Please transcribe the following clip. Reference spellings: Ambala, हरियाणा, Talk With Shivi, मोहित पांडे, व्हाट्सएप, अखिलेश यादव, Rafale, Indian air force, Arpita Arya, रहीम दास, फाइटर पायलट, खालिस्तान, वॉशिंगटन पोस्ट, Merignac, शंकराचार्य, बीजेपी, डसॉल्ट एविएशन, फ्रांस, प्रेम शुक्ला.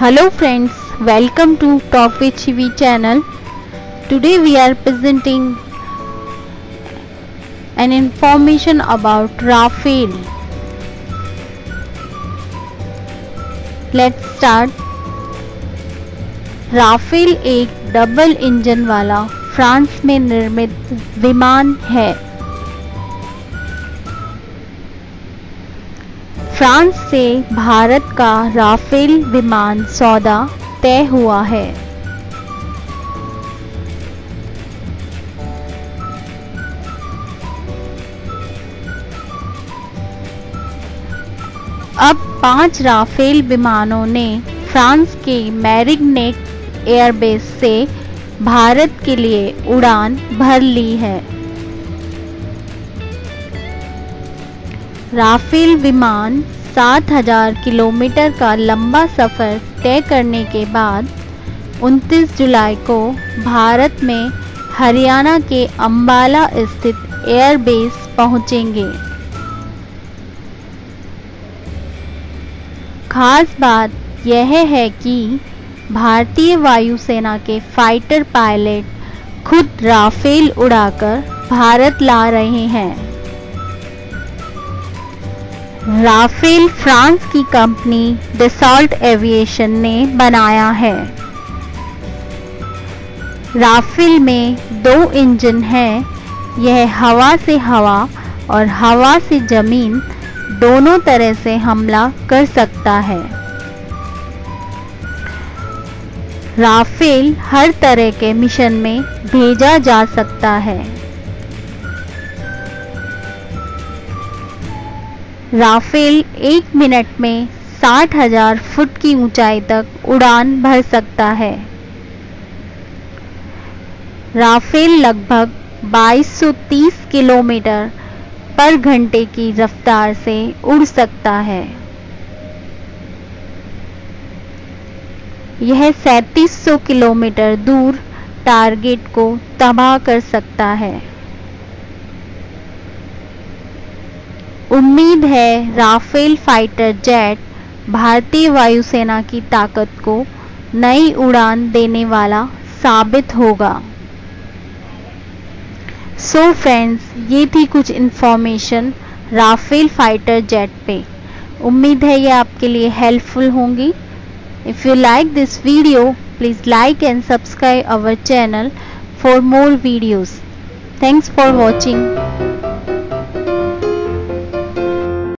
Hello friends, welcome to Talk With Shivi channel. Today we are presenting an information about Rafale. Let's start. Rafale एक double engine वाला फ्रांस में निर्मित विमान है। फ्रांस से भारत का राफेल विमान सौदा तय हुआ है। अब 5 राफेल विमानों ने फ्रांस के मेरिग्नेक एयरबेस से भारत के लिए उड़ान भर ली है। राफेल विमान 7000 किलोमीटर का लंबा सफ़र तय करने के बाद 29 जुलाई को भारत में हरियाणा के अंबाला स्थित एयरबेस पहुंचेंगे। खास बात यह है कि भारतीय वायुसेना के फाइटर पायलट खुद राफेल उड़ाकर भारत ला रहे हैं। राफेल फ्रांस की कंपनी डसॉल्ट एविएशन ने बनाया है। राफेल में 2 इंजन हैं। यह हवा से हवा और हवा से ज़मीन दोनों तरह से हमला कर सकता है। राफेल हर तरह के मिशन में भेजा जा सकता है। राफेल 1 मिनट में 60,000 फुट की ऊंचाई तक उड़ान भर सकता है। राफेल लगभग 2230 किलोमीटर पर घंटे की रफ्तार से उड़ सकता है। यह 3700 किलोमीटर दूर टारगेट को तबाह कर सकता है। उम्मीद है राफेल फाइटर जेट भारतीय वायुसेना की ताकत को नई उड़ान देने वाला साबित होगा। सो फ्रेंड्स, ये थी कुछ इन्फॉर्मेशन राफेल फाइटर जेट पे। उम्मीद है ये आपके लिए हेल्पफुल होंगी। If you like this video, please like and subscribe our channel for more videos. Thanks for watching.